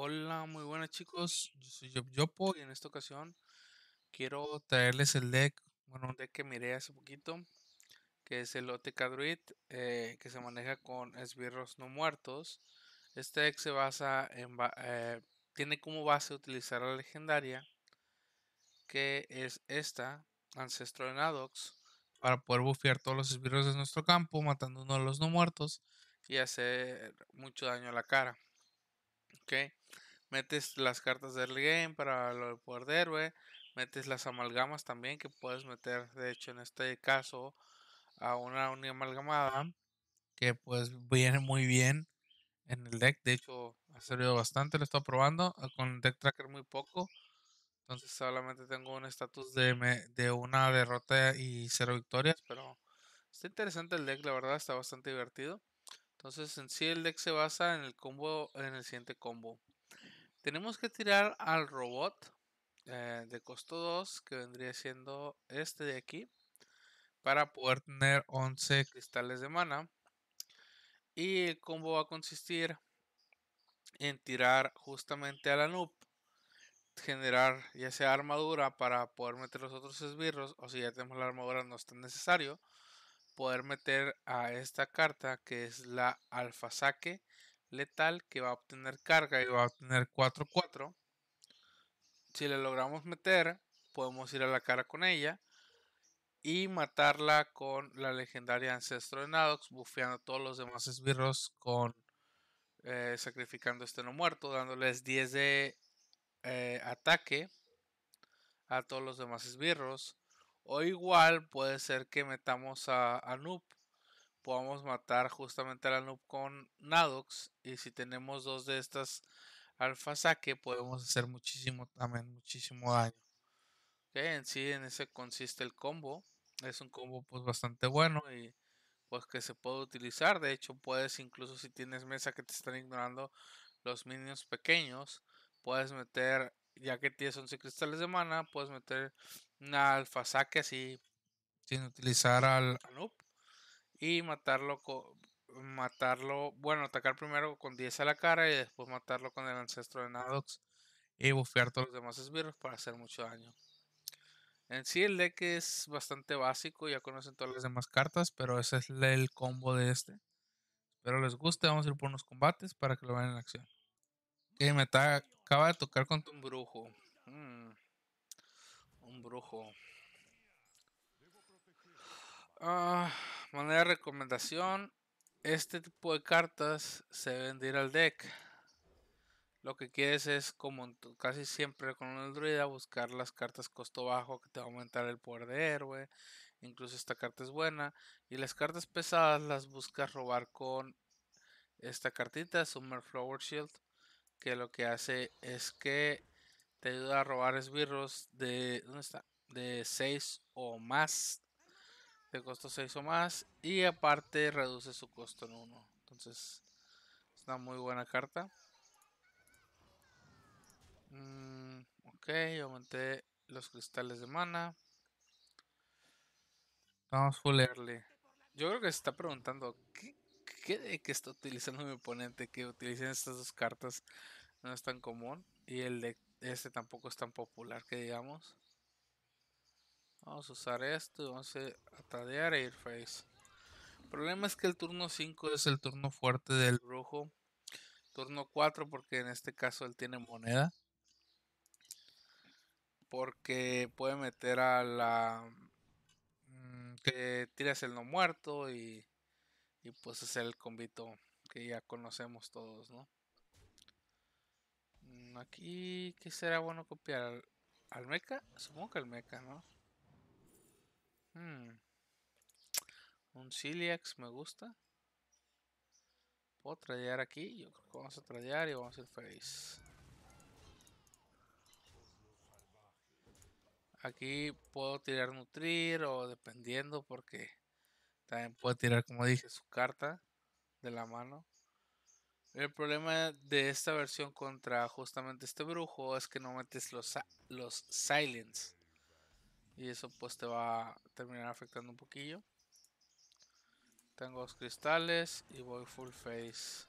Hola, muy buenas chicos, yo soy Yopo y en esta ocasión quiero traerles el deck, bueno, un deck que miré hace poquito, que es el OTK Druid, que se maneja con esbirros no muertos. Este deck se basa en, tiene como base utilizar la legendaria, que es esta, Ancestro de Nadox, para poder bufear todos los esbirros de nuestro campo, matando uno de los no muertos y hacer mucho daño a la cara. Ok, metes las cartas del game para el poder de héroe, metes las amalgamas también que puedes meter, de hecho en este caso a una uniamalgamada, que pues viene muy bien en el deck, de hecho ha servido bastante, lo he estado probando con el deck tracker muy poco, entonces solamente tengo un estatus de una derrota y 0 victorias, pero está interesante el deck, la verdad está bastante divertido. Entonces en sí el deck se basa en el combo, en el siguiente combo. Tenemos que tirar al robot de costo 2, que vendría siendo este de aquí, para poder tener 11 cristales de mana. Y el combo va a consistir en tirar justamente a la noob, generar ya sea armadura para poder meter los otros esbirros, o si ya tenemos la armadura no es tan necesario, poder meter a esta carta que es la Alfazaque letal, que va a obtener carga y va a obtener 4-4. Si la logramos meter, podemos ir a la cara con ella y matarla con la legendaria Ancestro de Nadox, bufeando a todos los demás esbirros con sacrificando este no muerto, dándoles 10 de ataque a todos los demás esbirros. O igual puede ser que metamos a Anub, podamos matar justamente a Anub con Nadox. Y si tenemos dos de estas Alfazaque, podemos hacer muchísimo, también muchísimo daño. Okay, en sí, en ese consiste el combo. Es un combo pues bastante bueno y pues que se puede utilizar. De hecho, puedes, incluso si tienes mesa que te están ignorando los minions pequeños, puedes meter, ya que tienes 11 cristales de mana, puedes meter una Alfazaque así sin utilizar al Anub y matarlo, bueno, atacar primero con 10 a la cara y después matarlo con el Ancestro de Nadox y bufear todos los demás esbirros para hacer mucho daño. En sí el deck es bastante básico, ya conocen todas las demás cartas, pero ese es el combo de este. Espero les guste, vamos a ir por unos combates para que lo vean en acción. Que me acaba de tocar contra un brujo. Un brujo. Manera de recomendación. Este tipo de cartas se deben de ir al deck. Lo que quieres es, como casi siempre con un druida, buscar las cartas costo bajo que te va a aumentar el poder de héroe. Incluso esta carta es buena. Y las cartas pesadas las buscas robar con esta cartita, Summerflower Shield, que lo que hace es que te ayuda a robar esbirros de, ¿dónde está? De 6 o más, de costo 6 o más, y aparte reduce su costo en 1. Entonces es una muy buena carta. Ok, aumenté los cristales de mana. Vamos a fullearle. Yo creo que se está preguntando ¿qué deck está utilizando mi oponente? Que utilicen estas dos cartas no es tan común. Y el deck este tampoco es tan popular que digamos. Vamos a usar esto y vamos a tadear e ir face. El problema es que el turno 5 es el turno fuerte del brujo. Turno 4 porque en este caso él tiene moneda. Porque puede meter a la... que tiras el no muerto y pues es el combito que ya conocemos todos, ¿no? Aquí, ¿qué será bueno copiar? ¿Al mecha? Supongo que al mecha, ¿no? Un Ciliax me gusta. ¿Puedo tradear aquí? Yo creo que vamos a tradear y vamos a ir face. Aquí puedo tirar Nutrir o dependiendo porque... también puede tirar, como dije, su carta de la mano. El problema de esta versión contra justamente este brujo es que no metes los silence. Y eso pues te va a terminar afectando un poquillo. Tengo dos cristales y voy full face.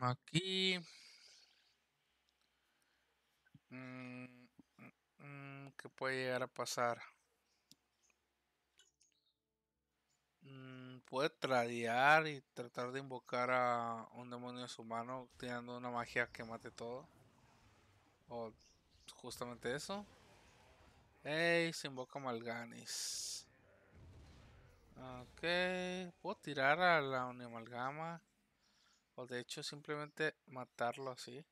aquí. ¿Qué puede llegar a pasar? Puede tradear y tratar de invocar a un demonio en su mano tirando una magia que mate todo. O justamente eso. Hey, se invoca Malganis. Ok, puedo tirar a la uniamalgama. O de hecho simplemente matarlo así.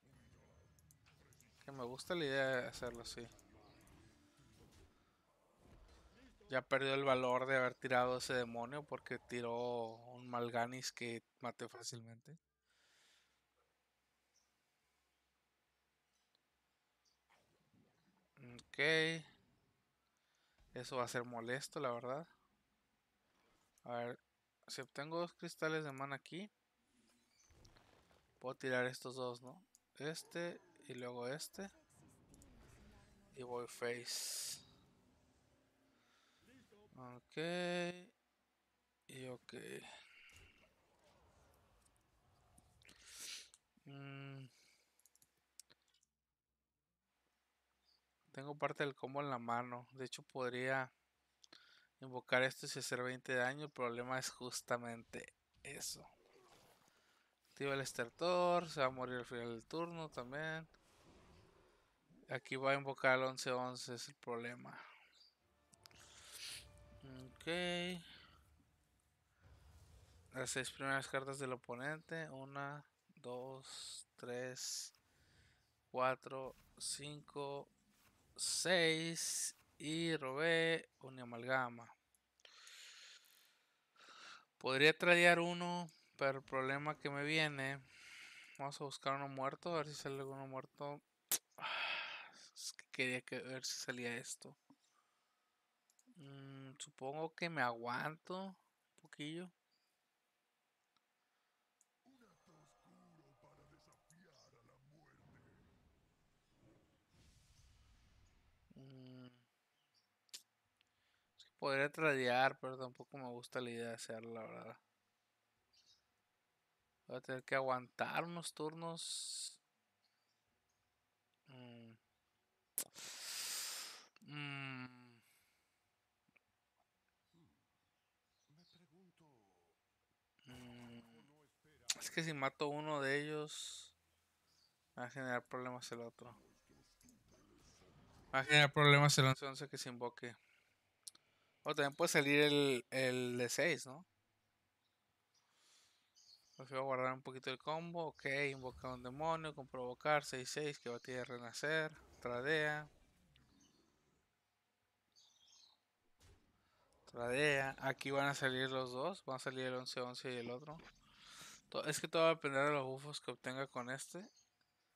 Que me gusta la idea de hacerlo así. Ya perdió el valor de haber tirado ese demonio porque tiró un Malganis que maté fácilmente. Ok. Eso va a ser molesto, la verdad. A ver, si obtengo dos cristales de mana aquí, puedo tirar estos dos, ¿no? Este y luego este. Y voy face. Ok. Y ok. Tengo parte del combo en la mano. De hecho podría invocar esto y hacer 20 de daño. El problema es justamente eso. Activa el estertor. Se va a morir al final del turno también. Aquí va a invocar al 11-11. Es el problema. Ok. Las 6 primeras cartas del oponente. 1, 2, 3, 4, 5, 6. Y robé una amalgama. Podría tradear uno, pero el problema que me viene... Vamos a buscar uno muerto, a ver si sale alguno muerto. Es que quería ver si salía esto. Supongo que me aguanto un poquillo. Es que podría tradear, pero tampoco me gusta la idea de hacerlo, la verdad. Voy a tener que aguantar unos turnos. Es que si mato uno de ellos, va a generar problemas el otro. Va a generar problemas el 11-11 que se invoque. O también puede salir el de 6, ¿no? Voy a guardar un poquito el combo. Ok, invoca a un demonio con provocar 6-6 que va a tirar renacer. Tradea. Tradea. Aquí van a salir los dos. Van a salir el 11-11 y el otro. Es que todo va a depender de los buffos que obtenga con este.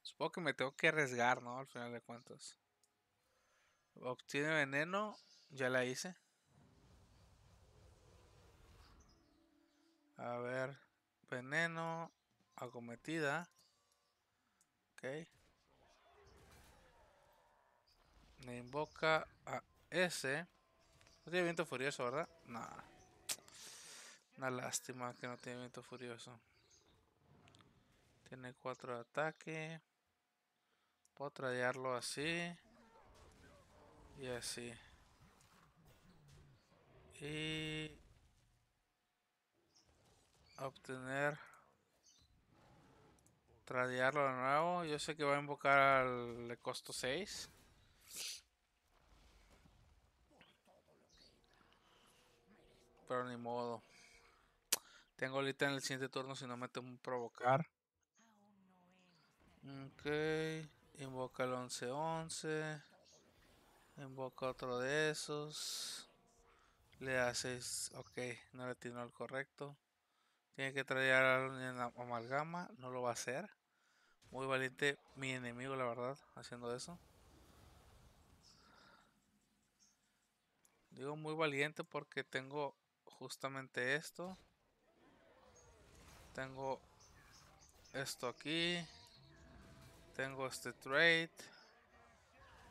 Supongo que me tengo que arriesgar, ¿no? Al final de cuentas. Obtiene veneno. Ya la hice. A ver. Veneno, acometida. Ok. Me invoca a ese. No tiene viento furioso, ¿verdad? No. Una lástima que no tiene viento furioso. Tiene 4 de ataque. Puedo tradearlo así. Y así. Y... obtener, tradearlo de nuevo. Yo sé que va a invocar al de costo 6. Pero ni modo. Tengo ahorita en el siguiente turno si no meto un provocar. Ok. Invoca el 11-11. Invoca otro de esos. Le da 6. Ok, no le tiró al correcto. Tiene que tradear a la amalgama. No lo va a hacer. Muy valiente mi enemigo, la verdad, haciendo eso. Digo muy valiente porque tengo justamente esto. Tengo esto aquí. Tengo este trade.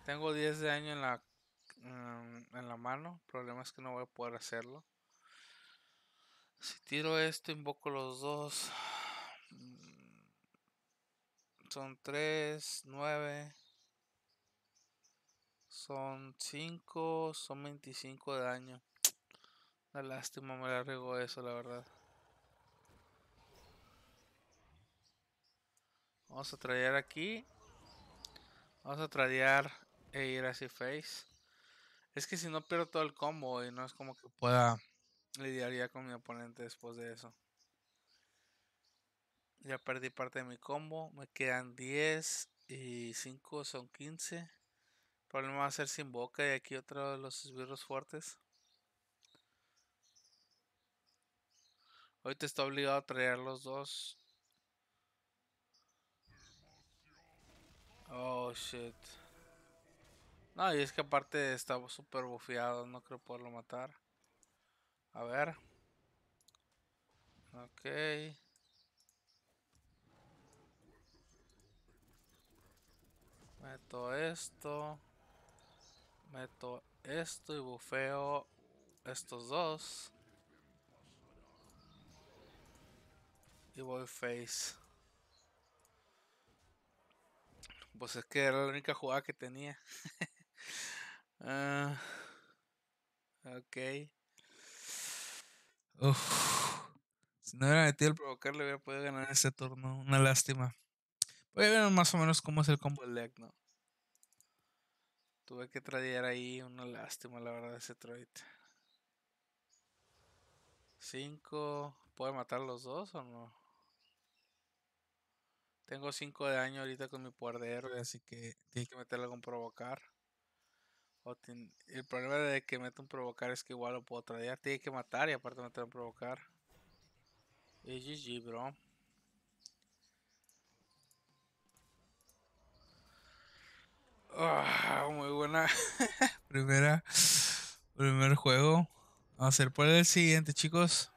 Tengo 10 de daño en la mano. El problema es que no voy a poder hacerlo. Si tiro esto, invoco los dos. son 3, 9, son 5, son 25 de daño. La lástima, me la regó eso, la verdad. Vamos a tradear aquí. Vamos a tradear e ir hacia face. Es que si no pierdo todo el combo y no es como que pueda lidiar ya con mi oponente después de eso. Ya perdí parte de mi combo. Me quedan 10 y 5 son 15. El problema va a ser sin boca y aquí otro de los esbirros fuertes. Hoy te está obligado a traer los dos. Oh shit. No, y es que aparte está súper bufeado. No creo poderlo matar. A ver. Ok. Meto esto. Meto esto y bufeo estos dos. Y voy face. Pues es que era la única jugada que tenía. Ok. Uf. Si no hubiera metido el provocar, le hubiera podido ganar este turno. Una lástima. Voy a ver más o menos cómo es el combo del deck, ¿no? Tuve que tradear ahí. Una lástima, la verdad, ese trade. 5. ¿Puedo matar los dos o no? Tengo 5 de daño ahorita con mi poder de héroe, así que tiene que meterle algún provocar. El problema de que meta un provocar es que igual lo puedo tradear. Tiene que matar y aparte meter un provocar. Y GG, bro. Oh, muy buena. Primer juego. Vamos a hacer por el siguiente, chicos.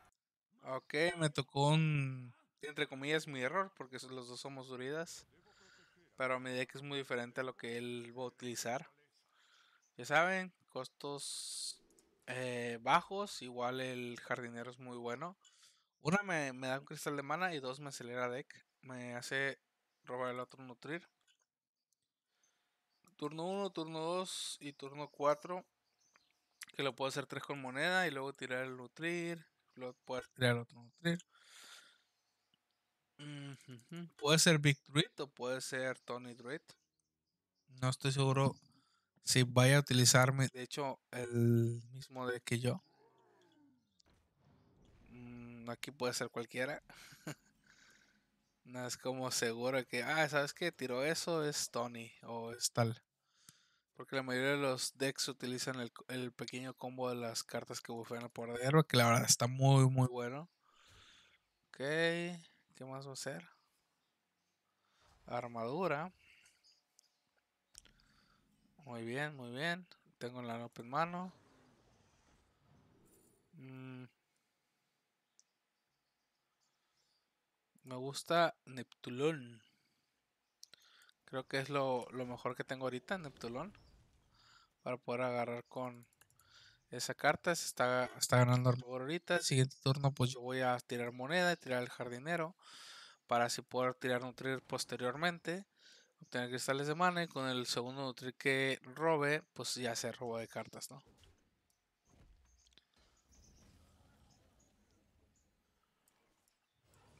Ok, me tocó un... entre comillas mi error, porque los dos somos druidas, pero mi deck es muy diferente a lo que él va a utilizar. Ya saben, costos bajos, igual el jardinero es muy bueno. Una me da un cristal de mana y dos me acelera deck, me hace robar el otro nutrir. Turno 1, turno 2 y turno 4, que lo puedo hacer 3 con moneda y luego tirar el nutrir, luego poder tirar el otro nutrir. Puede ser Big Druid o puede ser Tony Druid. No estoy seguro si vaya a utilizarme. De hecho, el mismo de que yo. Aquí puede ser cualquiera. No es como seguro que, ¿sabes qué? Tiró eso, es Tony o es tal. Porque la mayoría de los decks utilizan el pequeño combo de las cartas que bufean el poder de héroe, que la verdad está muy, muy bueno. Ok. ¿Qué más va a hacer? Armadura. Muy bien, muy bien. Tengo la open mano. Me gusta Neptulón. Creo que es lo mejor que tengo ahorita, Neptulón. Para poder agarrar con esa carta. Se está ganando armadura ahorita. El siguiente turno pues yo voy a tirar moneda y tirar el jardinero. Para así poder tirar nutrir posteriormente. Obtener cristales de mana y con el segundo nutrir que robe, pues ya se robo de cartas, ¿no?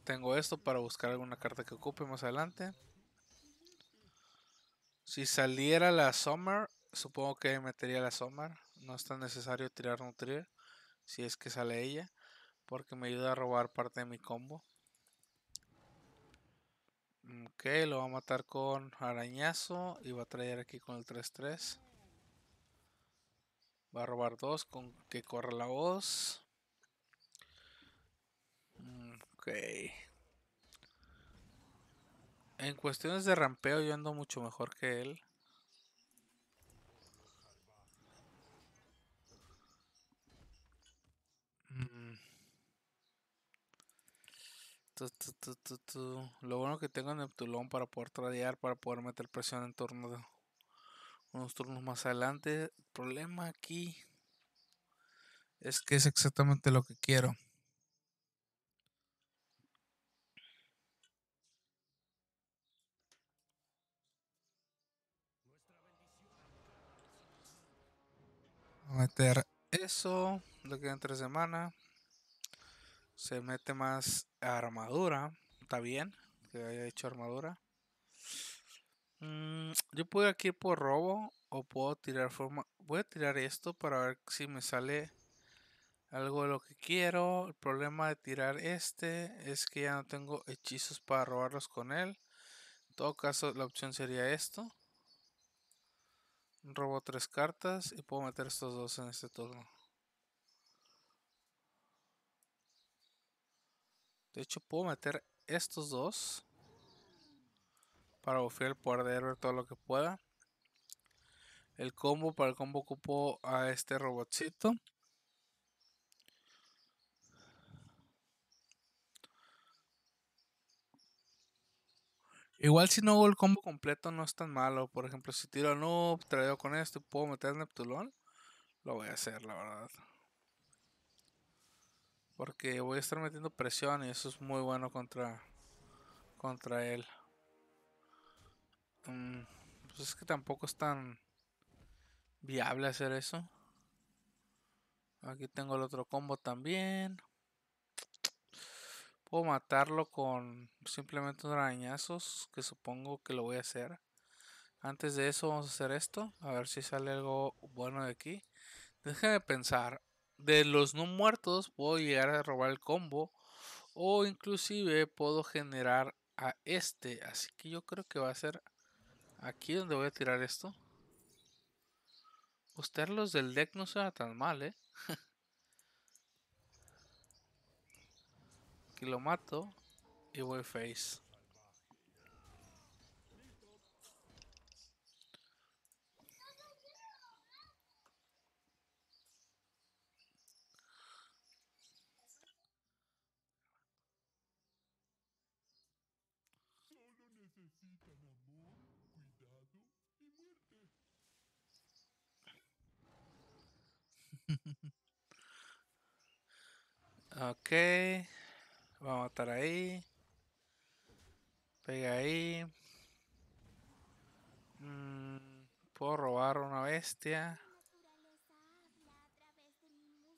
Tengo esto para buscar alguna carta que ocupe más adelante. Si saliera la Summer, supongo que metería la Summer. No es tan necesario tirar nutrir si es que sale ella, porque me ayuda a robar parte de mi combo. Ok, lo va a matar con arañazo y va a traer aquí con el 3-3. Va a robar 2 con que corra la voz. Ok. En cuestiones de rampeo yo ando mucho mejor que él. Lo bueno que tengo en Neptulón para poder tradear, para poder meter presión en torno de unos turnos más adelante. El problema aquí es que es exactamente lo que quiero. meter eso, lo que entre semana. Se mete más armadura. Está bien que haya hecho armadura. Yo puedo ir aquí por robo o puedo tirar forma. Voy a tirar esto para ver si me sale algo de lo que quiero. El problema de tirar este es que ya no tengo hechizos para robarlos con él. En todo caso la opción sería esto. Robo 3 cartas y puedo meter estos dos en este turno. De hecho puedo meter estos dos para bufear el poder de héroe todo lo que pueda. El combo, para el combo ocupo a este robotcito. Igual si no hago el combo completo no es tan malo. Por ejemplo, si tiro a Noob, traigo con esto y puedo meter Neptulón, lo voy a hacer, la verdad. Porque voy a estar metiendo presión y eso es muy bueno contra él. Pues es que tampoco es tan viable hacer eso. Aquí tengo el otro combo también. Puedo matarlo con simplemente unos arañazos, que supongo que lo voy a hacer. Antes de eso vamos a hacer esto, a ver si sale algo bueno de aquí. Déjenme pensar, de los no muertos puedo llegar a robar el combo, o inclusive puedo generar a este. Así que yo creo que va a ser aquí donde voy a tirar esto. Buscarlos del deck no suena tan mal, ¿eh? Y lo mato y voy face. Solo necesitan amor, cuidado y muerte. Okay. Va a matar ahí. Pega ahí. Puedo robar una bestia.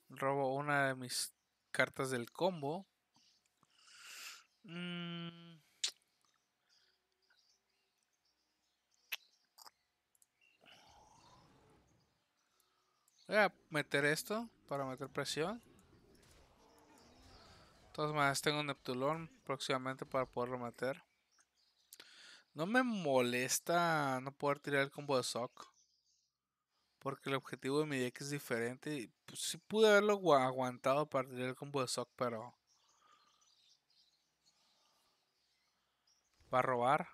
Robo una de mis cartas del combo. Voy a meter esto para meter presión. De todas maneras tengo un Neptulón próximamente para poderlo meter. No me molesta no poder tirar el combo de Sock, porque el objetivo de mi deck es diferente. Y pues sí pude haberlo aguantado para tirar el combo de Sock, pero va a robar.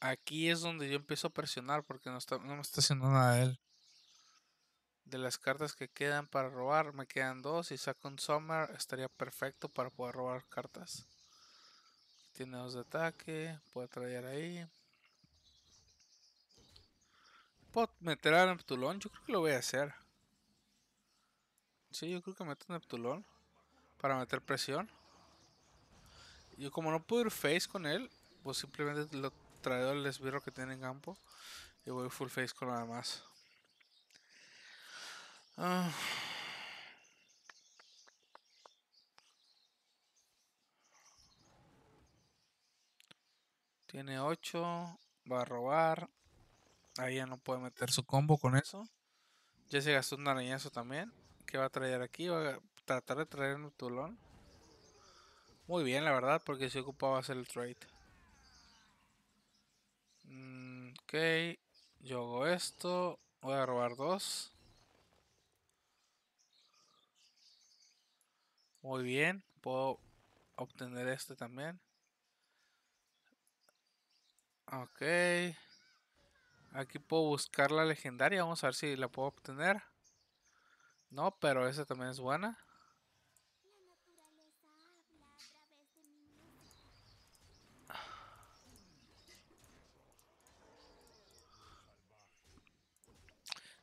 Aquí es donde yo empiezo a presionar, porque no me está haciendo nada de él. De las cartas que quedan para robar, me quedan dos. Si saco un Summer, estaría perfecto para poder robar cartas. Tiene 2 de ataque, puede traer ahí. ¿Puedo meter a Neptulón? Yo creo que lo voy a hacer. Sí, yo creo que meto a Neptulón para meter presión. Yo como no puedo ir face con él, pues simplemente lo traigo al esbirro que tiene en campo y voy full face con lo demás. Tiene 8, va a robar. Ahí ya no puede meter su combo con eso. Ya se gastó un arañazo también. ¿Qué va a traer aquí? Va a tratar de traer un tulón. Muy bien, la verdad, porque se ocupaba hacer el trade. Ok, yo hago esto. Voy a robar 2. Muy bien, puedo obtener este también. Ok. Aquí puedo buscar la legendaria, vamos a ver si la puedo obtener. No, pero esa también es buena.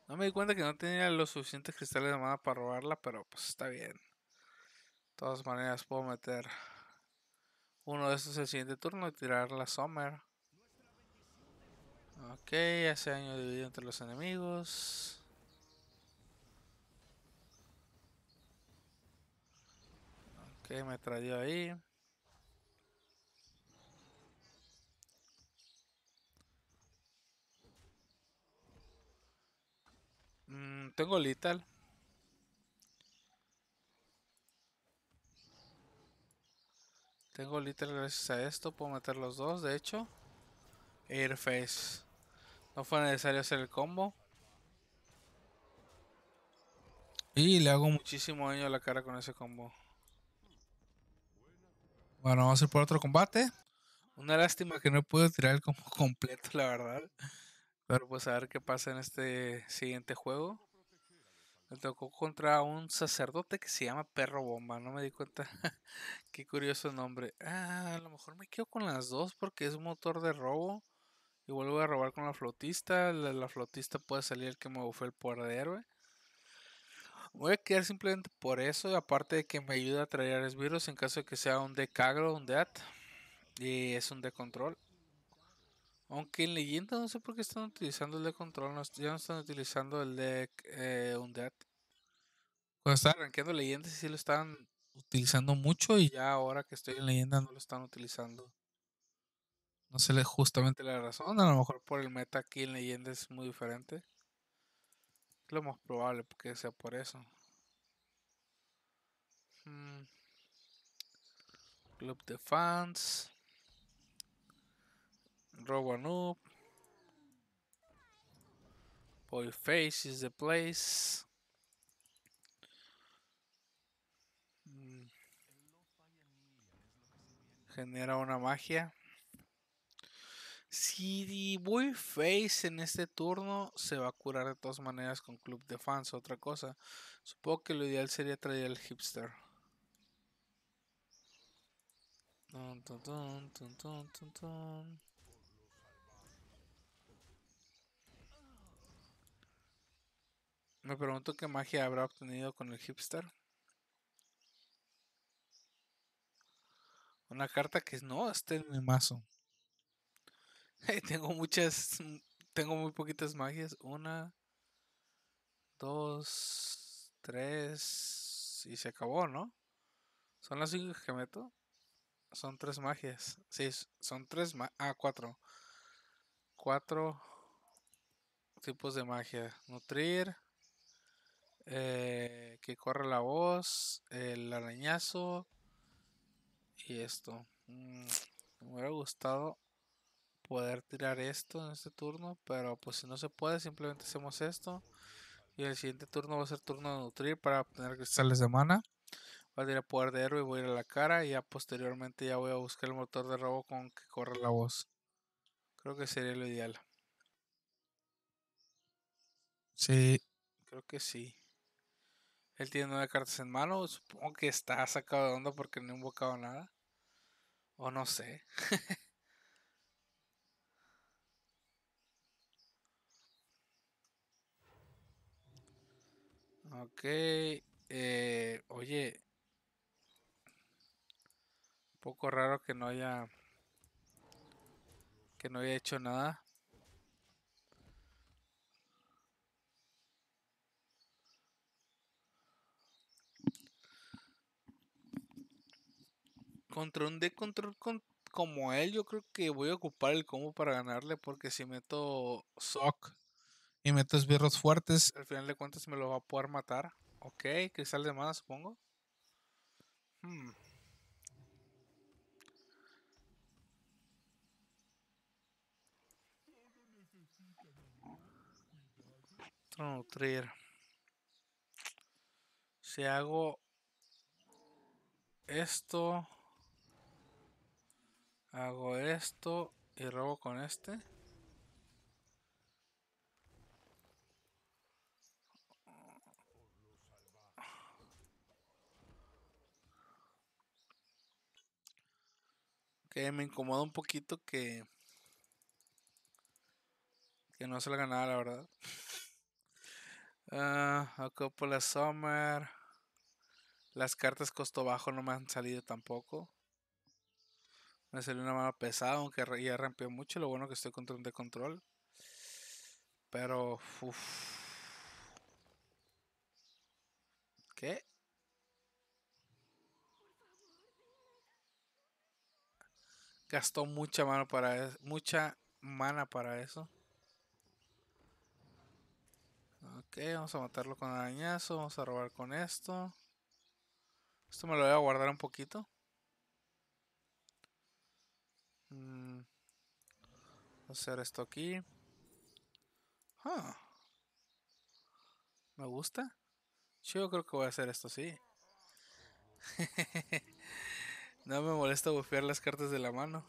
No me di cuenta que no tenía los suficientes cristales de mana para robarla, pero pues está bien. De todas maneras puedo meter uno de estos el siguiente turno y tirar la Summer. Ok, hace daño dividido entre los enemigos. Que me trajo ahí. Tengo letal. Tengo letal gracias a esto. Puedo meter los dos, de hecho. Airface. No fue necesario hacer el combo. Y le hago muchísimo daño a la cara con ese combo. Bueno, vamos a ir por otro combate. Una lástima que no pude tirar el combo completo, la verdad. Pero pues a ver qué pasa en este siguiente juego. Me tocó contra un sacerdote que se llama Perro Bomba. No me di cuenta. Qué curioso nombre. Ah, a lo mejor me quedo con las dos porque es un motor de robo. Y vuelvo a robar con la flotista. La flotista puede salir el que me bufé el poder de héroe. Voy a quedar simplemente por eso. Aparte de que me ayuda a traer a virus en caso de que sea un deck agro, un death. Y es un deck control. Aunque en leyenda no sé por qué están utilizando el de control, ya no están utilizando el de Undead. Cuando estaba rankeando leyendas sí lo estaban utilizando mucho y ya ahora que estoy en leyenda no lo están utilizando. No sé justamente la razón, a lo mejor por el meta aquí en leyenda es muy diferente. Es lo más probable que sea por eso. Club de fans. Robo Anub. Boy Face is the place. Genera una magia. Si Boy Face en este turno se va a curar de todas maneras con Club de Fans o otra cosa. Supongo que lo ideal sería traer al hipster. Tun, tun, tun, tun, tun, tun, tun. Me pregunto qué magia habrá obtenido con el hipster. Una carta que no esté en mi mazo. Tengo muy poquitas magias. 1, 2, 3. Y se acabó, ¿no? Son las 5 que meto. Son 3 magias. Sí, son 4. 4 tipos de magia. Nutrir. Que corra la voz, el arañazo y esto. Me hubiera gustado poder tirar esto en este turno, pero pues si no se puede simplemente hacemos esto. Y el siguiente turno va a ser turno de nutrir para obtener cristales de mana. Voy a tirar poder de héroe y voy a ir a la cara y ya posteriormente ya voy a buscar el motor de robo con que corra la voz. Creo que sería lo ideal. Sí, creo que sí. Él tiene 9 cartas en mano. Supongo que está sacado de onda porque no he invocado nada. O no sé. Ok. Oye. Un poco raro que no haya... Que no haya hecho nada. Contra un deck control como él, yo creo que voy a ocupar el combo para ganarle. Porque si meto Sock y meto esbirros fuertes, al final de cuentas me lo va a poder matar. Ok, cristal de mana, supongo. Nutrir. Si hago esto. Hago esto y robo con este. Que me incomoda un poquito que no salga nada, la verdad. Acá por la Summer. Las cartas costo bajo no me han salido tampoco. Me salió una mano pesada, aunque ya rampeó mucho. Lo bueno que estoy contra un de control. Pero... Uf. ¿Qué? Gastó mucha mana para eso. Ok, vamos a matarlo con arañazo. Vamos a robar con esto. Esto me lo voy a guardar un poquito. Vamos a hacer esto aquí. Me gusta. Yo creo que voy a hacer esto, sí. No me molesta bufear las cartas de la mano.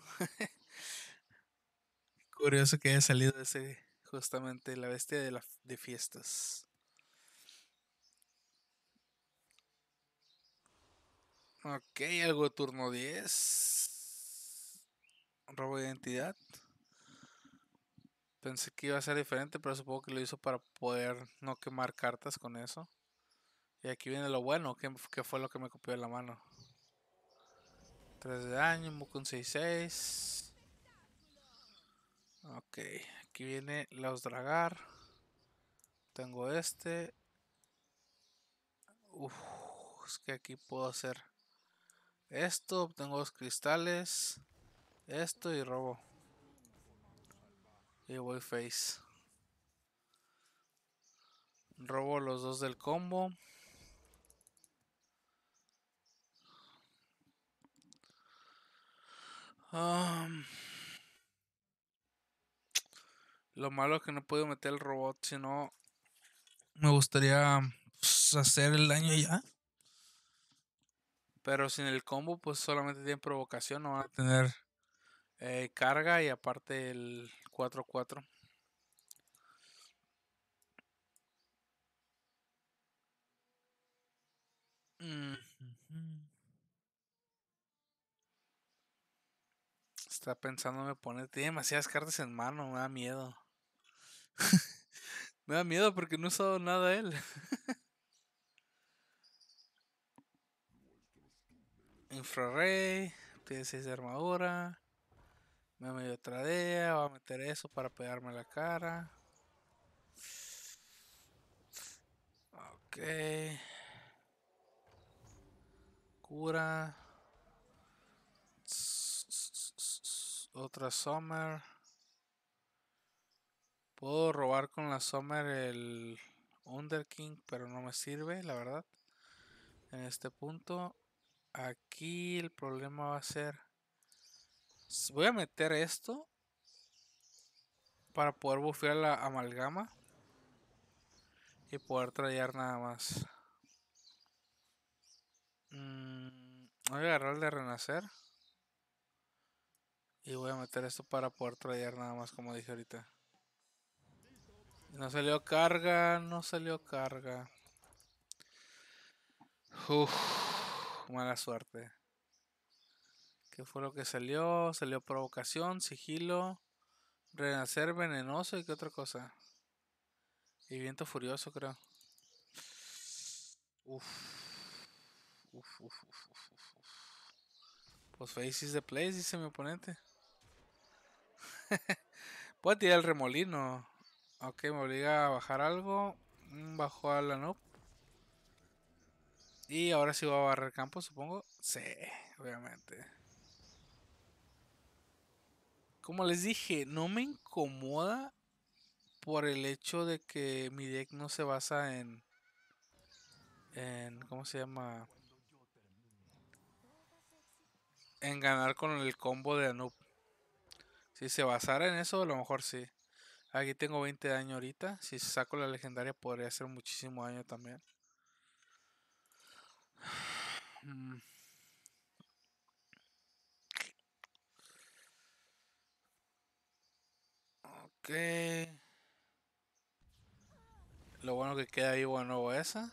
Curioso que haya salido ese, justamente, la bestia de fiestas. Ok, algo turno 10. Robo de identidad. Pensé que iba a ser diferente, pero supongo que lo hizo para poder no quemar cartas con eso. Y aquí viene lo bueno, que fue lo que me copió en la mano. 3 de daño, Mukun 6-6. Ok, aquí viene los dragar. Tengo este. Uf, es que aquí puedo hacer esto. Tengo dos cristales. Esto y robo. Y voy face. Robo los dos del combo. Lo malo es que no puedo meter el robot, si no me gustaría hacer el daño ya. Pero sin el combo, pues solamente tienen provocación, no van a tener carga y aparte el 4-4. Está pensando, me pone. Tiene demasiadas cartas en mano, me da miedo. Me da miedo porque no he usado nada él. Infrarrey. Tiene 6 de armadura. Me medio otra DEA. Va a meter eso para pegarme la cara. Ok. Cura. Otra Summer. Puedo robar con la Summer el Underking, pero no me sirve, la verdad. En este punto. Aquí el problema va a ser. Voy a meter esto. Para poder bufear la amalgama. Y poder trallar nada más. Voy a agarrar el de renacer. Y voy a meter esto para poder traer nada más, como dije ahorita. No salió carga, no salió carga. Uf, mala suerte. ¿Qué fue lo que salió? Salió provocación, sigilo, renacer venenoso y qué otra cosa. Y viento furioso, creo. Pues face is the place, dice mi oponente. Puedo tirar el remolino. Ok, me obliga a bajar algo. Bajó a la noob. Y ahora sí va a barrer campo, supongo. Sí, obviamente. Como les dije, no me incomoda por el hecho de que mi deck no se basa en... ¿cómo se llama? En ganar con el combo de Anub. Si se basara en eso, a lo mejor sí. Aquí tengo 20 de daño ahorita. Si saco la legendaria podría hacer muchísimo daño también. Ok. Lo bueno que queda vivo de nuevo esa.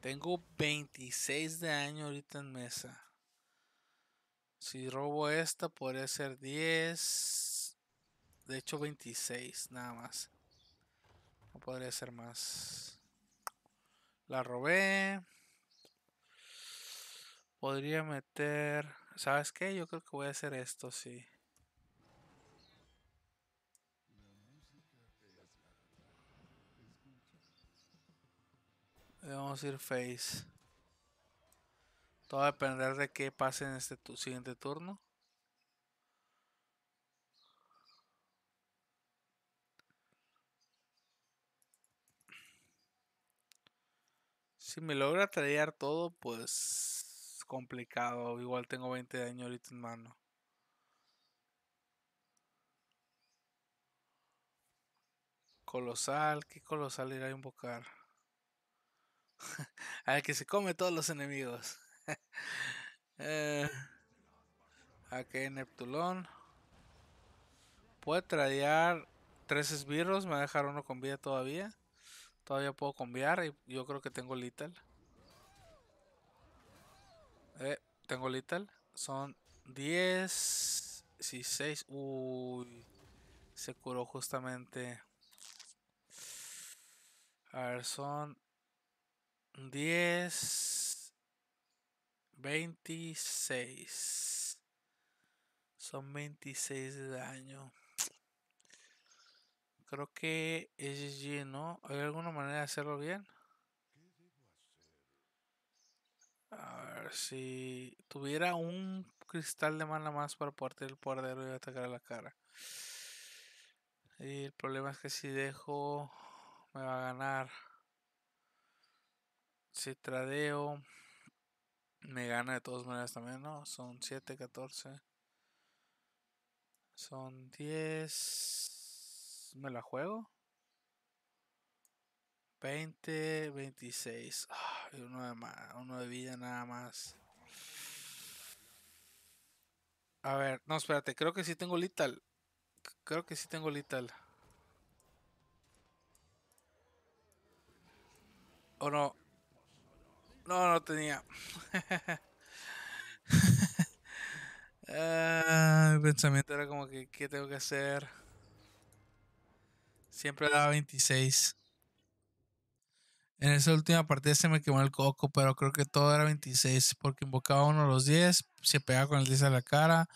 Tengo 26 de daño ahorita en mesa. Si robo esta podría ser 10. De hecho 26 nada más. No podría ser más. La robé. Podría meter... ¿Sabes qué? Yo creo que voy a hacer esto, sí. Vamos a ir face. Todo va a depender de qué pase en este siguiente turno. Si me logra tradear todo, pues complicado. Igual tengo 20 de daño ahorita en mano. Colosal, ¿qué colosal irá a invocar? Al que se come todos los enemigos. Aquí Neptulón. Puede tradear 3 esbirros, me va a dejar uno con vida todavía. Todavía puedo cambiar y yo creo que tengo Lethal. Tengo Lethal. Son 10, 16. Uy, se curó justamente. A ver, son 10, 26. Son 26 de daño. Creo que es GG, ¿no? ¿Hay alguna manera de hacerlo bien? A ver, si tuviera un cristal de mana más para poder tirar el poder y atacar a la cara. Y el problema es que si dejo... me va a ganar. Si tradeo, me gana de todas maneras también, ¿no? Son 7, 14. Son 10. ¿Me la juego? 20, 26. Oh, y uno de vida nada más. A ver, no, espérate. Creo que sí tengo Lethal. Creo que sí tengo Lethal. ¿O no? No, no tenía. Mi pensamiento era como que, ¿qué tengo que hacer? Siempre daba 26. En esa última partida se me quemó el coco, pero creo que todo era 26. Porque invocaba uno a los 10, se pegaba con el 10 a la cara,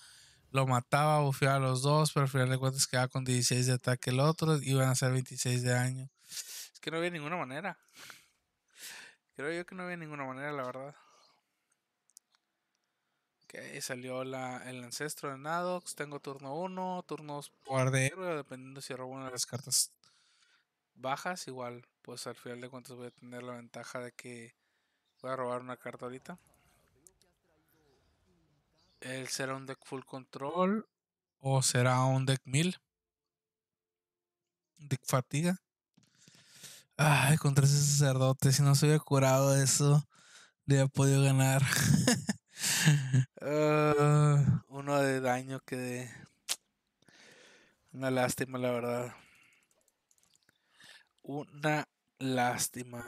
lo mataba, bufeaba a los dos, pero al final de cuentas quedaba con 16 de ataque el otro, y iban a ser 26 de daño. Es que no había ninguna manera. Creo yo que no había ninguna manera, la verdad. Ok, salió el Ancestro de Nadox. Tengo turno 1, turno 2 por de héroe, dependiendo si robo una de las cartas bajas. Igual, pues al final de cuentas voy a tener la ventaja de que voy a robar una carta ahorita. ¿Él será un deck full control o será un deck 1000? Deck fatiga. Ay, contra ese sacerdote, si no se hubiera curado eso, le hubiera podido ganar. Uno de daño que de... Una lástima, la verdad. Una lástima.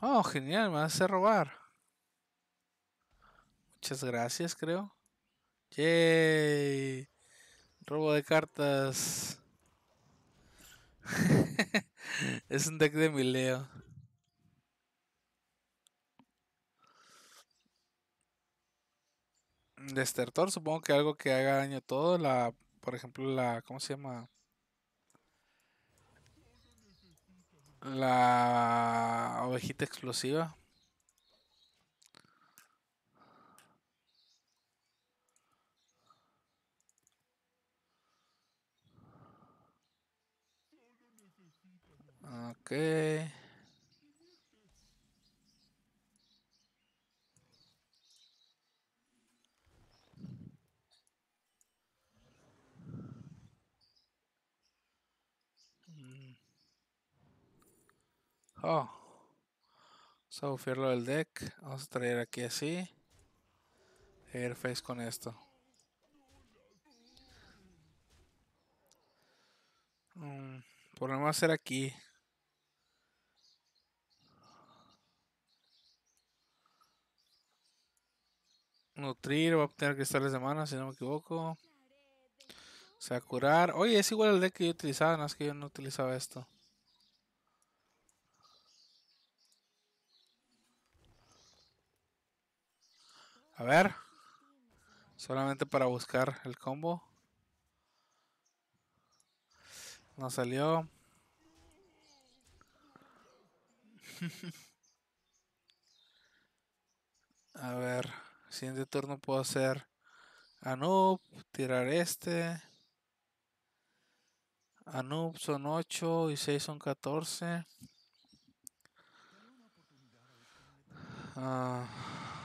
Oh, genial, me hace robar. Muchas gracias, creo. Yay. Robo de cartas. Es un deck de mileo. Destertor, supongo que algo que haga daño todo. Por ejemplo, ¿cómo se llama? La ovejita explosiva. Ok. Oh. Vamos a bufiarlo del deck. Vamos a traer aquí así. Airface con esto. Por lo menos hacer aquí. Nutrir, va a obtener cristales de mana, si no me equivoco. Se va a curar. Oye, es igual al deck que yo utilizaba, nada más que yo no utilizaba esto. A ver. Solamente para buscar el combo. No salió. A ver, siguiente turno puedo hacer Anub, tirar este. Anub son 8 y 6 son 14.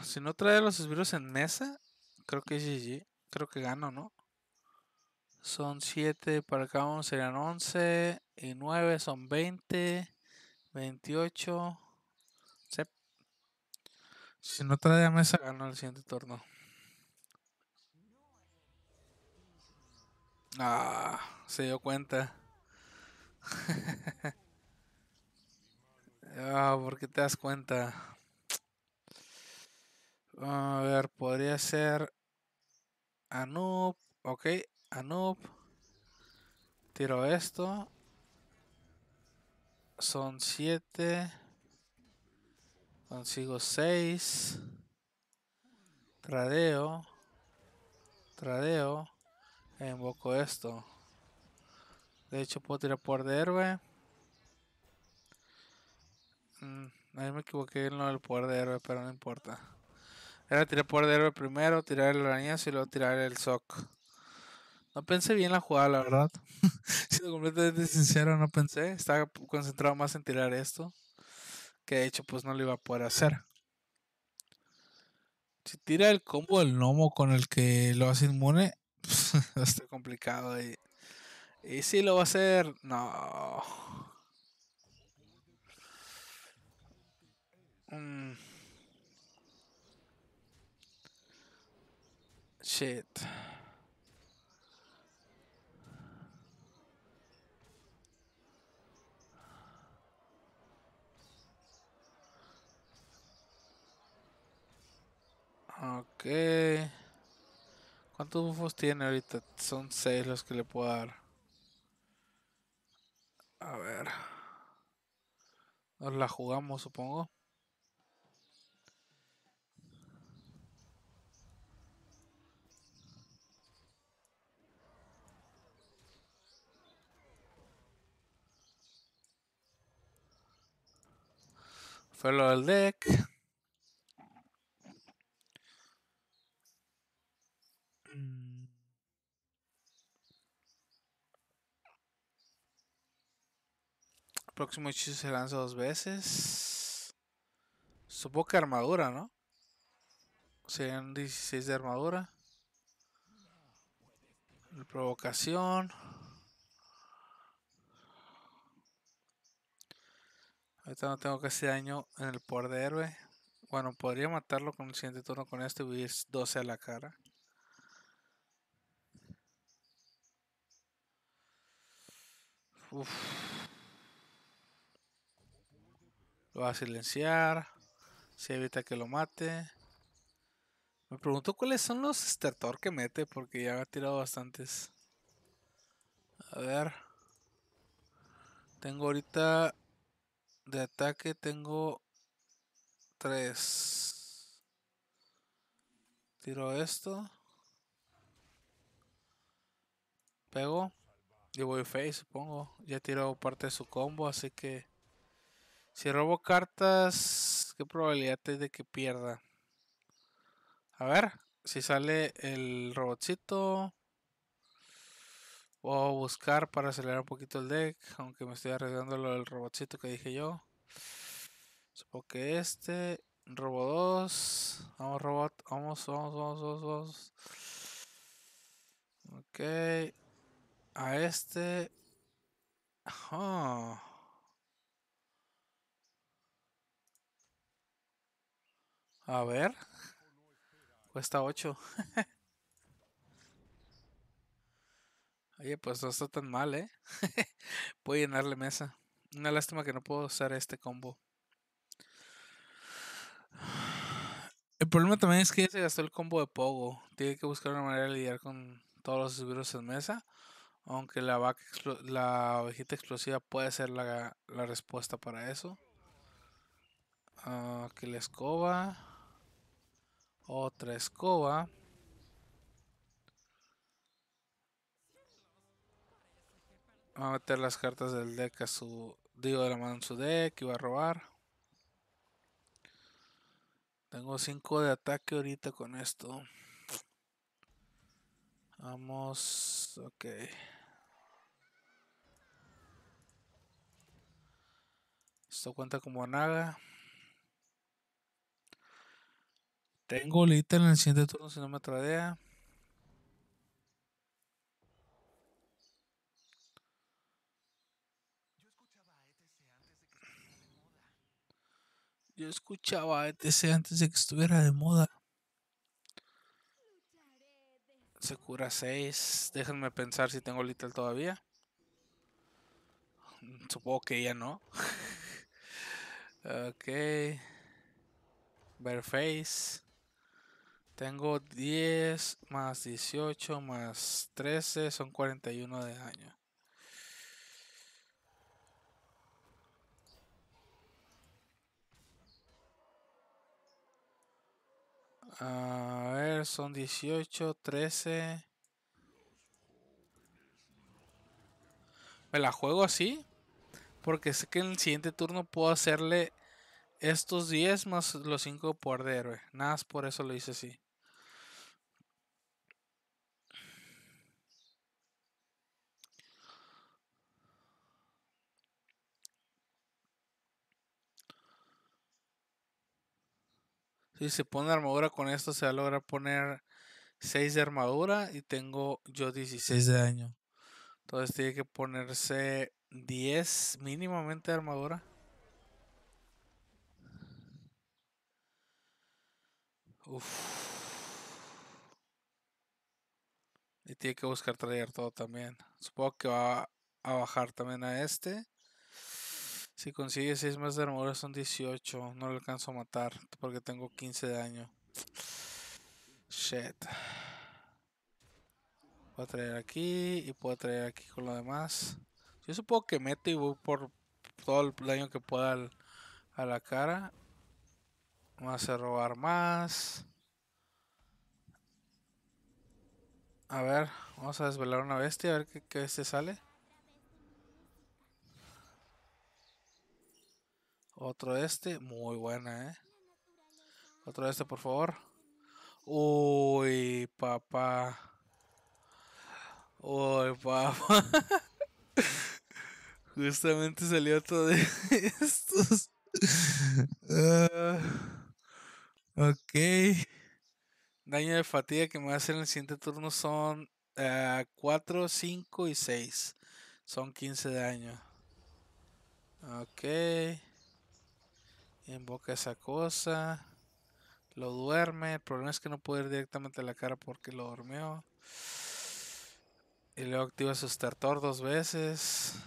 Si no trae los esbirros en mesa, creo que es GG. Creo que gano, ¿no? Son 7 para cada uno, serían 11. Y 9 son 20. 28. Sí. Si no trae a mesa, gano el siguiente turno. Ah, se dio cuenta. Ah, ¿por qué te das cuenta? A ver, podría ser Anub. Ok, Anub. Tiro esto. Son 7. Consigo 6. Tradeo. Tradeo. Invoco esto. De hecho puedo tirar por de héroe. Ahí me equivoqué en lo del poder de héroe, pero no importa. Era tirar poder de héroe primero, tirar el arañazo y luego tirar el sock. No pensé bien la jugada, la verdad. Siendo completamente sincero, no pensé. Estaba concentrado más en tirar esto, que de hecho pues no lo iba a poder hacer. Si tira el combo del gnomo con el que lo hace inmune, está complicado. Y si lo va a hacer, no. Shit. Okay. ¿Cuántos buffos tiene ahorita? Son 6 los que le puedo dar. A ver. Nos la jugamos, supongo. Fue lo del deck. Próximo hechizo se lanza 2 veces. Supongo que armadura, ¿no? Serían 16 de armadura. Provocación. Ahorita no tengo casi daño en el poder de héroe. Bueno, podría matarlo con el siguiente turno con esto y huir 12 a la cara. Uf. Lo va a silenciar. Si evita que lo mate. Me pregunto cuáles son los estertor que mete, porque ya ha tirado bastantes. A ver. Tengo ahorita de ataque, tengo 3. Tiro esto. Pego. Y voy face, supongo. Ya he tirado parte de su combo, así que... Si robo cartas, ¿qué probabilidad hay de que pierda? A ver, si sale el robotcito. Voy a buscar para acelerar un poquito el deck, aunque me estoy arriesgando lo del robotcito que dije yo. Supongo que este, robo 2. Vamos robot, vamos. Ok, a este. Oh. A ver. Cuesta 8. Oye, pues no está tan mal, ¿eh? Puedo llenarle mesa. Una lástima que no puedo usar este combo. El problema también es que ya se gastó el combo de Pogo. Tiene que buscar una manera de lidiar con todos los esbirros en mesa. Aunque la ovejita explosiva puede ser la respuesta para eso. Que la escoba. Otra escoba. Va a meter las cartas del deck a su... Digo, de la mano en su deck. Y va a robar. Tengo 5 de ataque ahorita con esto. Vamos, ok. Esto cuenta como naga. Tengo ahorita en el siguiente turno si no me tradea. Yo escuchaba a ETC antes de que estuviera de moda. Se cura 6. Déjenme pensar si tengo Little todavía. Supongo que ya no. Ok. Bareface. Tengo 10 más 18 más 13. Son 41 de daño. A ver, son 18, 13. Me la juego así, porque sé que en el siguiente turno puedo hacerle estos 10 más los 5 de poder de héroe. Nada más por eso lo hice así. Si se pone armadura con esto se logra poner 6 de armadura y tengo yo 16 de daño. Entonces tiene que ponerse 10 mínimamente de armadura. Uff. Y tiene que buscar traer todo también. Supongo que va a bajar también a este. Si consigue 6 más de armadura son 18. No lo alcanzo a matar porque tengo 15 de daño. Shit. Voy a traer aquí y puedo traer aquí con lo demás. Yo supongo que meto y voy por todo el daño que pueda a la cara. Me hace robar más. A ver, vamos a desvelar una bestia. A ver qué bestia sale. Otro muy buena, Otro por favor. Uy, papá. Uy, papá. Justamente salió otro de estos. Ok. Daño de fatiga que me va a hacer en el siguiente turno son 4, 5 y 6. Son 15 de daño. Ok. Invoca esa cosa. Lo duerme. El problema es que no puede ir directamente a la cara porque lo durmió. Y luego activa su estertor 2 veces.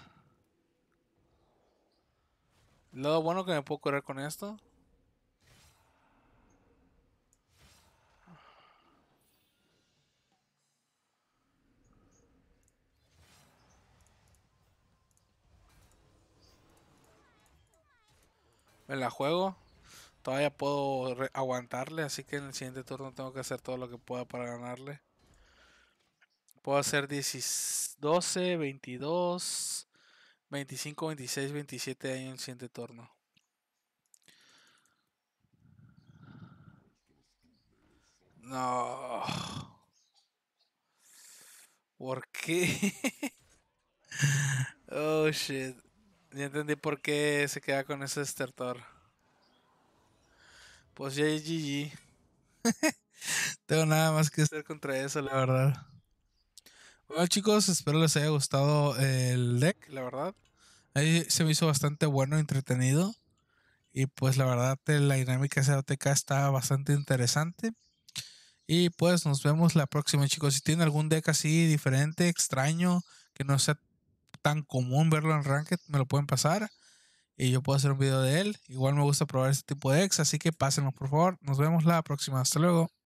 Lo bueno que me puedo curar con esto. Me la juego, todavía puedo aguantarle, así que en el siguiente turno tengo que hacer todo lo que pueda para ganarle. Puedo hacer 12, 22, 25, 26, 27 daño en el siguiente turno. No. ¿Por qué? Oh, shit. Ya entendí por qué se queda con ese estertor. Pues ya es GG. Tengo nada más que hacer contra eso, la verdad. Bueno, chicos, espero les haya gustado el deck, la verdad. Ahí se me hizo bastante bueno, entretenido. Y pues la verdad, la dinámica de OTK está bastante interesante. Y pues nos vemos la próxima, chicos. Si tienen algún deck así diferente, extraño, que no sea tan común verlo en Ranked, me lo pueden pasar y yo puedo hacer un video de él. Igual me gusta probar este tipo de decks, así que pásenlo por favor. Nos vemos la próxima, hasta luego.